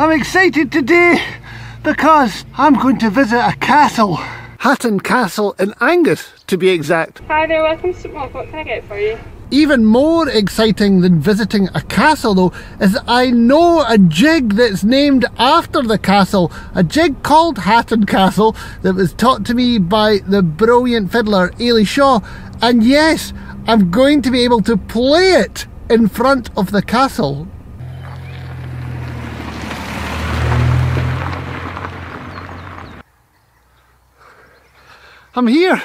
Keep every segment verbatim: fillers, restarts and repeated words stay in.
I'm excited today because I'm going to visit a castle. Hatton Castle in Angus, to be exact. Hi there, welcome to Moffat. What can I get for you? Even more exciting than visiting a castle though is that I know a jig that's named after the castle, a jig called Hatton Castle that was taught to me by the brilliant fiddler Eily Shaw, and yes, I'm going to be able to play it in front of the castle. I'm here!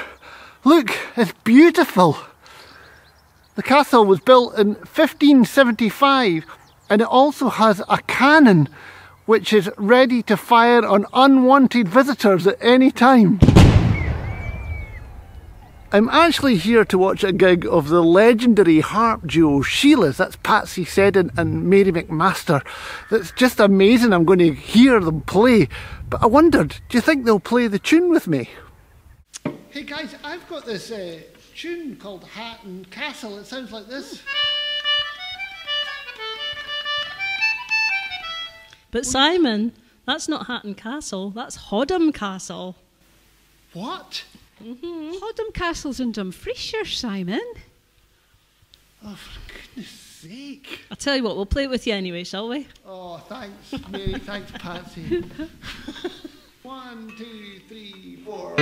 Look, it's beautiful! The castle was built in fifteen seventy-five and it also has a cannon which is ready to fire on unwanted visitors at any time. I'm actually here to watch a gig of the legendary harp duo Sheila's, that's Patsy Seddon and Mary McMaster. That's just amazing, I'm going to hear them play. But I wondered, do you think they'll play the tune with me? Hey guys, I've got this uh, tune called Hatton Castle. It sounds like this. But Simon, that's not Hatton Castle, that's Hoddam Castle. What? Mm-hmm. Hoddam Castle's in Dumfriesshire, Simon. Oh, for goodness sake. I'll tell you what, we'll play it with you anyway, shall we? Oh, thanks, Mary, thanks, Patsy. One, two, three, four.